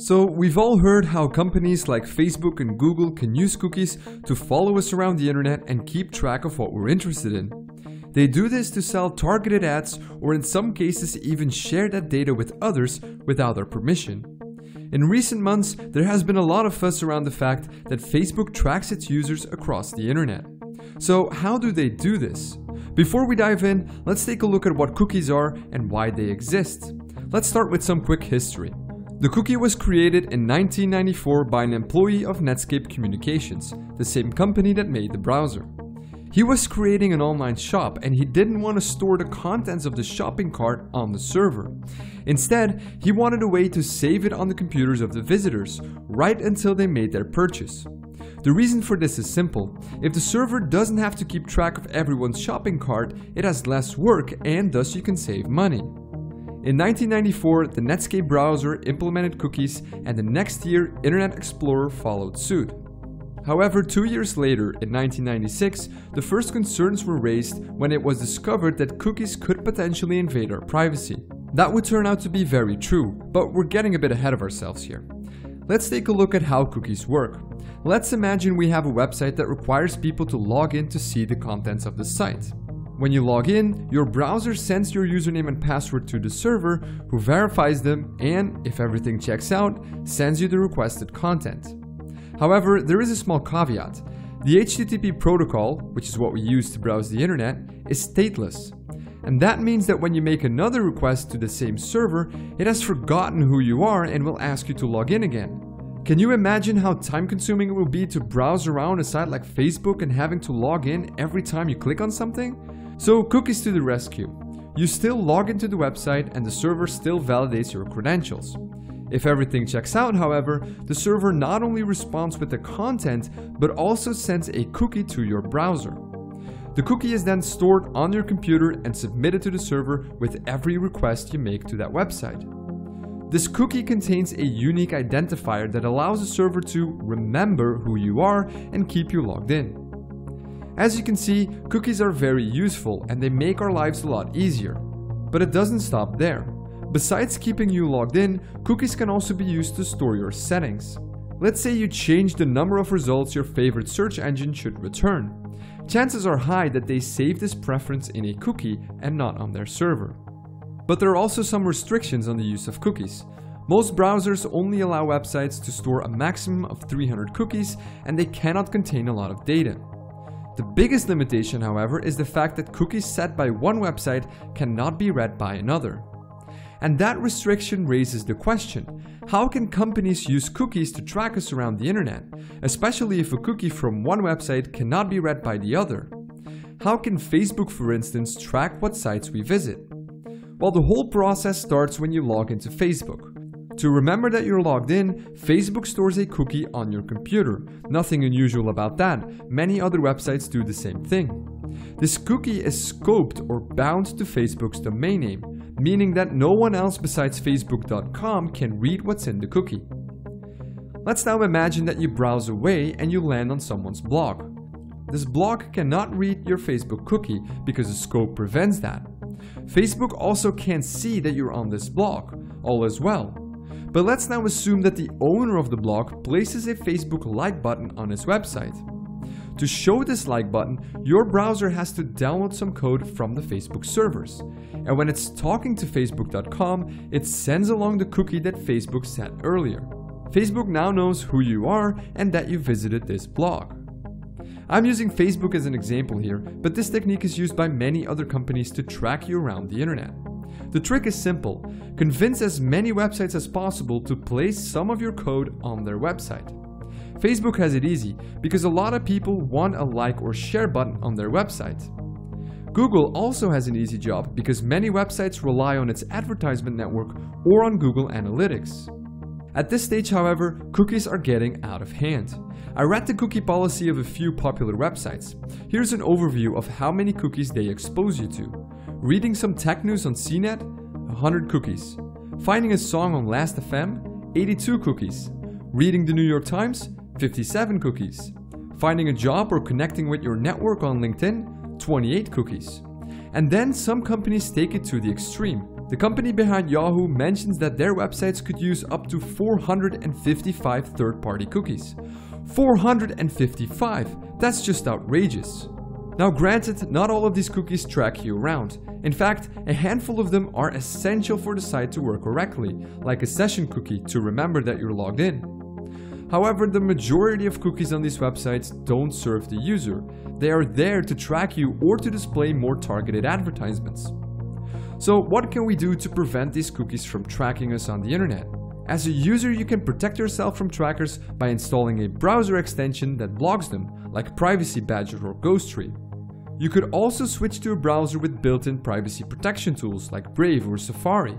So we've all heard how companies like Facebook and Google can use cookies to follow us around the internet and keep track of what we're interested in. They do this to sell targeted ads or in some cases even share that data with others without our permission. In recent months, there has been a lot of fuss around the fact that Facebook tracks its users across the internet. So how do they do this? Before we dive in, let's take a look at what cookies are and why they exist. Let's start with some quick history. The cookie was created in 1994 by an employee of Netscape Communications, the same company that made the browser. He was creating an online shop and he didn't want to store the contents of the shopping cart on the server. Instead, he wanted a way to save it on the computers of the visitors, right until they made their purchase. The reason for this is simple. If the server doesn't have to keep track of everyone's shopping cart, it has less work and thus you can save money. In 1994, the Netscape browser implemented cookies and the next year Internet Explorer followed suit. However, 2 years later, in 1996, the first concerns were raised when it was discovered that cookies could potentially invade our privacy. That would turn out to be very true, but we're getting a bit ahead of ourselves here. Let's take a look at how cookies work. Let's imagine we have a website that requires people to log in to see the contents of the site. When you log in, your browser sends your username and password to the server, who verifies them and, if everything checks out, sends you the requested content. However, there is a small caveat. The HTTP protocol, which is what we use to browse the internet, is stateless. And that means that when you make another request to the same server, it has forgotten who you are and will ask you to log in again. Can you imagine how time-consuming it will be to browse around a site like Facebook and having to log in every time you click on something? So cookies to the rescue. You still log into the website and the server still validates your credentials. If everything checks out, however, the server not only responds with the content, but also sends a cookie to your browser. The cookie is then stored on your computer and submitted to the server with every request you make to that website. This cookie contains a unique identifier that allows the server to remember who you are and keep you logged in. As you can see, cookies are very useful and they make our lives a lot easier. But it doesn't stop there. Besides keeping you logged in, cookies can also be used to store your settings. Let's say you change the number of results your favorite search engine should return. Chances are high that they save this preference in a cookie and not on their server. But there are also some restrictions on the use of cookies. Most browsers only allow websites to store a maximum of 300 cookies and they cannot contain a lot of data. The biggest limitation, however, is the fact that cookies set by one website cannot be read by another. And that restriction raises the question, how can companies use cookies to track us around the internet, especially if a cookie from one website cannot be read by the other? How can Facebook, for instance, track what sites we visit? Well, the whole process starts when you log into Facebook. To remember that you're logged in, Facebook stores a cookie on your computer. Nothing unusual about that. Many other websites do the same thing. This cookie is scoped or bound to Facebook's domain name, meaning that no one else besides Facebook.com can read what's in the cookie. Let's now imagine that you browse away and you land on someone's blog. This blog cannot read your Facebook cookie because the scope prevents that. Facebook also can't see that you're on this blog. All is well. But let's now assume that the owner of the blog places a Facebook like button on his website. To show this like button, your browser has to download some code from the Facebook servers. And when it's talking to Facebook.com, it sends along the cookie that Facebook set earlier. Facebook now knows who you are and that you visited this blog. I'm using Facebook as an example here, but this technique is used by many other companies to track you around the internet. The trick is simple. Convince as many websites as possible to place some of your code on their website. Facebook has it easy, because a lot of people want a like or share button on their website. Google also has an easy job, because many websites rely on its advertisement network or on Google Analytics. At this stage, however, cookies are getting out of hand. I read the cookie policy of a few popular websites. Here's an overview of how many cookies they expose you to. Reading some tech news on CNET, 100 cookies. Finding a song on Last.fm, 82 cookies. Reading the New York Times, 57 cookies. Finding a job or connecting with your network on LinkedIn, 28 cookies. And then some companies take it to the extreme, The company behind Yahoo mentions that their websites could use up to 455 third-party cookies. 455! That's just outrageous. Now granted, not all of these cookies track you around. In fact, a handful of them are essential for the site to work correctly, like a session cookie to remember that you're logged in. However, the majority of cookies on these websites don't serve the user. They are there to track you or to display more targeted advertisements. So what can we do to prevent these cookies from tracking us on the internet? As a user, you can protect yourself from trackers by installing a browser extension that blocks them, like Privacy Badger or Ghostery. You could also switch to a browser with built-in privacy protection tools like Brave or Safari.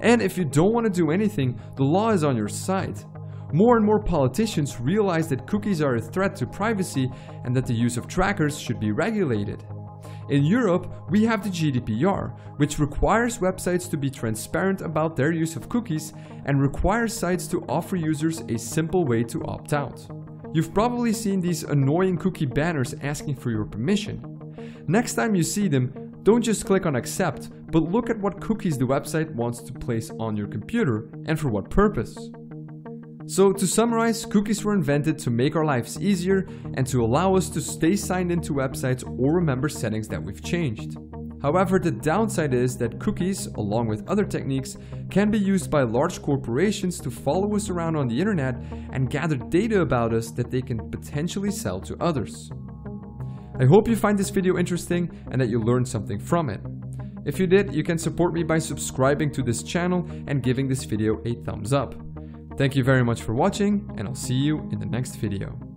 And if you don't want to do anything, the law is on your side. More and more politicians realize that cookies are a threat to privacy and that the use of trackers should be regulated. In Europe, we have the GDPR, which requires websites to be transparent about their use of cookies and requires sites to offer users a simple way to opt out. You've probably seen these annoying cookie banners asking for your permission. Next time you see them, don't just click on accept, but look at what cookies the website wants to place on your computer and for what purpose. So to summarize, cookies were invented to make our lives easier and to allow us to stay signed into websites or remember settings that we've changed. However, the downside is that cookies, along with other techniques, can be used by large corporations to follow us around on the internet and gather data about us that they can potentially sell to others. I hope you find this video interesting and that you learned something from it. If you did, you can support me by subscribing to this channel and giving this video a thumbs up. Thank you very much for watching, and I'll see you in the next video.